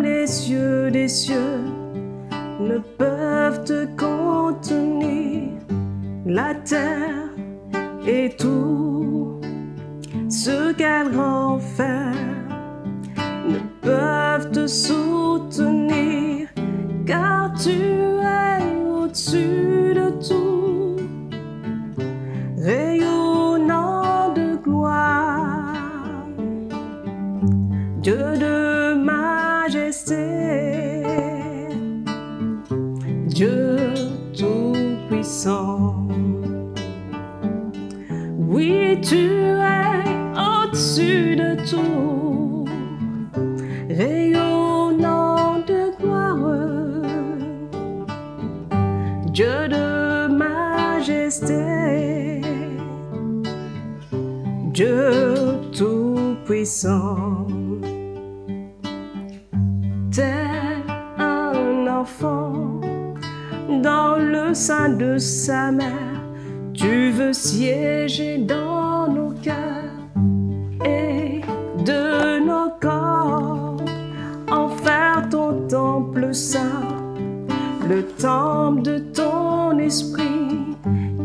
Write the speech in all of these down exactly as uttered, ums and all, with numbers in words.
Même les cieux des cieux ne peuvent te contenir. La terre et tout ce qu'elle renferme ne peuvent te soutenir, car tu es au-dessus de tout, rayonnant de gloire, Dieu de majesté, Dieu tout-puissant. Oui, tu es au-dessus de tout, rayonnant de gloire, Dieu de majesté, Dieu tout-puissant. Tel un enfant dans le sein de sa mère, tu veux siéger dans nos cœurs et de nos corps, en faire ton temple saint, le temple de ton esprit,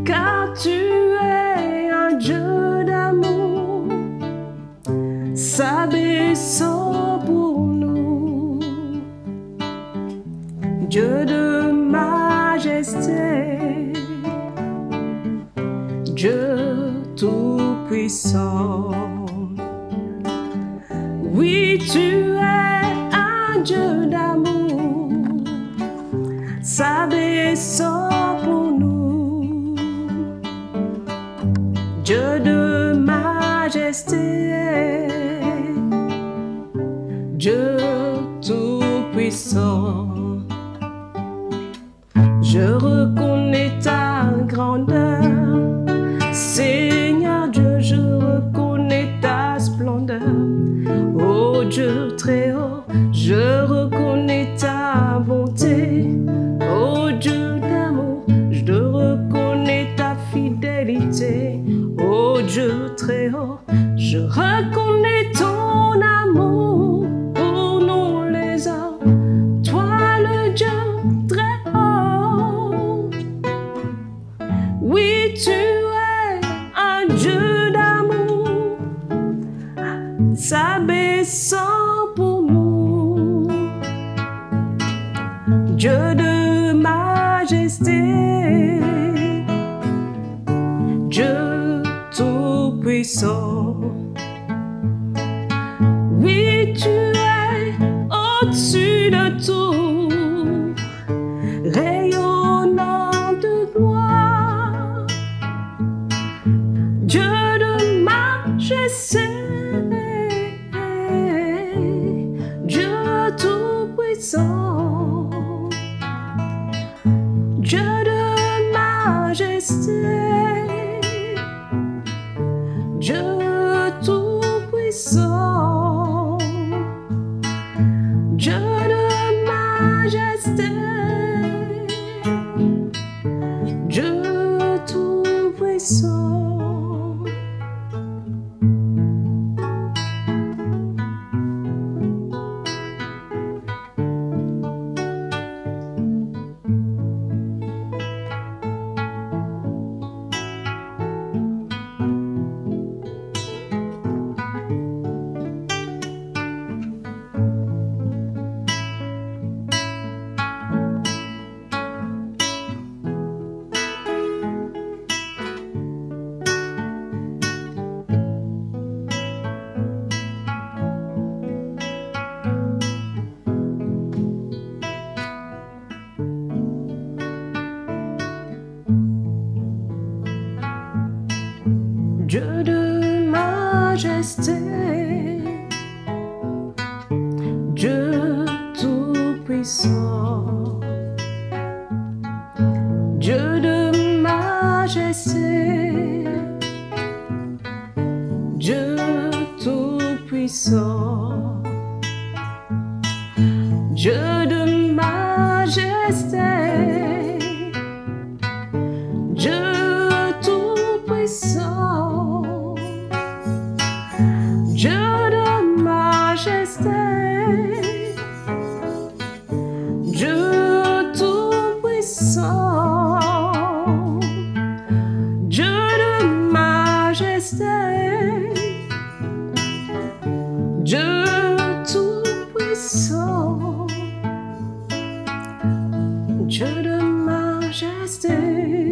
car tu es un Dieu d'amour, s'abaissant pour nous, Dieu de majesté, Dieu tout-puissant. Oui, tu es un Dieu d'amour, s'abaissant pour nous, Dieu de majesté, Dieu tout-puissant. Je reconnais ta grandeur, Seigneur Dieu, je reconnais ta splendeur. Ô Dieu très haut, je reconnais ta bonté. Ô Dieu d'amour, je reconnais ta fidélité. Ô Dieu très haut, je reconnais ton amour pour nous les hommes. Toi le Dieu très haut, oui tu Dieu d'amour, s'abaissant pour nous, Dieu de majesté, Dieu tout-puissant. Oui, tu es au-dessus de tout, rayonnant de gloire, Dieu de majesté, Dieu tout-puissant, Dieu de majesté, Dieu tout-puissant, Dieu de majesté, Dieu tout-puissant. Dieu de majesté, Dieu tout-puissant, Dieu de majesté, Dieu tout-puissant, Dieu de majesté, Dieu tout-puissant. Dieu de majesté, Je demeure, j'essaie.